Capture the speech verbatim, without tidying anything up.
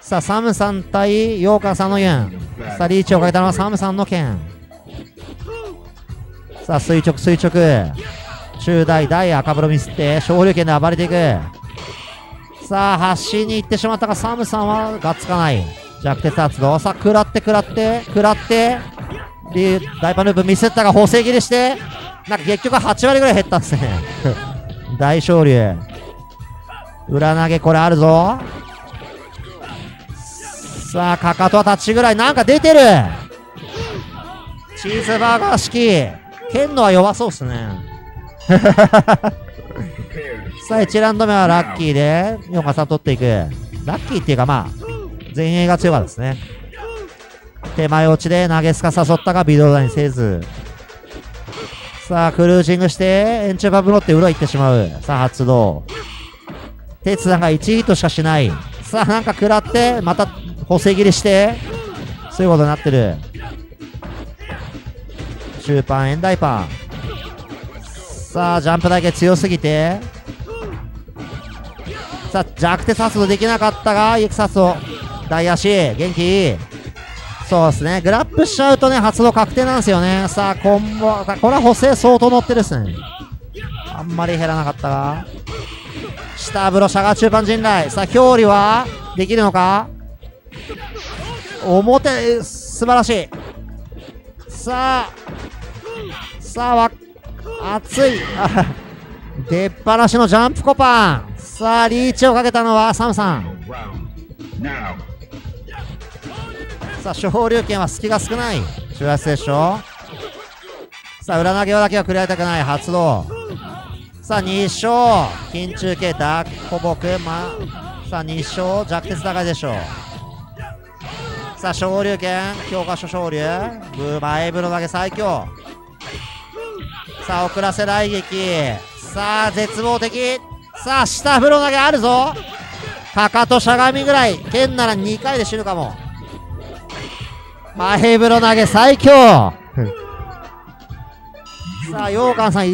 さあサムさん対ヨーカーさんのユン。さあリーチをかけたのはサムさんのケン。さあ垂直垂直中大大赤風呂ミスって昇竜拳で暴れていく。さあ端に行ってしまったがサムさんはがっつかない。弱鉄発動。さあ食らって食らって食らって大パヌーブミスったが補正切りしてなんか結局はち割ぐらい減ったんですね大昇竜裏投げこれあるぞ。さあかかとはタッチぐらいなんか出てる。チーズバーガー式ケンのは弱そうっすねさあいちラウンド目はラッキーでヨンカさん取っていく。ラッキーっていうかまあ前衛が強かったですね。手前落ちで投げすか誘ったが微動だにせず。さあクルージングして円柱バブロって裏行ってしまう。さあ発動鉄さんがいちヒットしかしない。さあなんか食らってまた補正切りしてそういうことになってる。中パン円大パン。さあジャンプだけ強すぎてさあ弱手殺動できなかったがエクサスを大足元気。そうですねグラップしちゃうとね発動確定なんですよね。さあコンボこれは補正相当乗ってるっすね。あんまり減らなかったが下風呂シャガー中盤陣雷。さあ表裏はできるのか表素晴らしい。さあさあわ熱い出っ放しのジャンプコパン。さあリーチをかけたのはサムさん。さあ昇竜拳は隙が少ない中足でしょ。さあ裏投げだけは食らいたくない発動。さあに勝金中継打古木まさあに勝弱鉄高いでしょう。さあ昇竜拳教科書昇竜ブーバーエブロ投げ最強。さあ遅らせ来撃。さあ絶望的。さあ下風呂投げあるぞ。かかとしゃがみぐらい剣ならにかいで死ぬかも。前風呂投げ最強さあ羊羹さん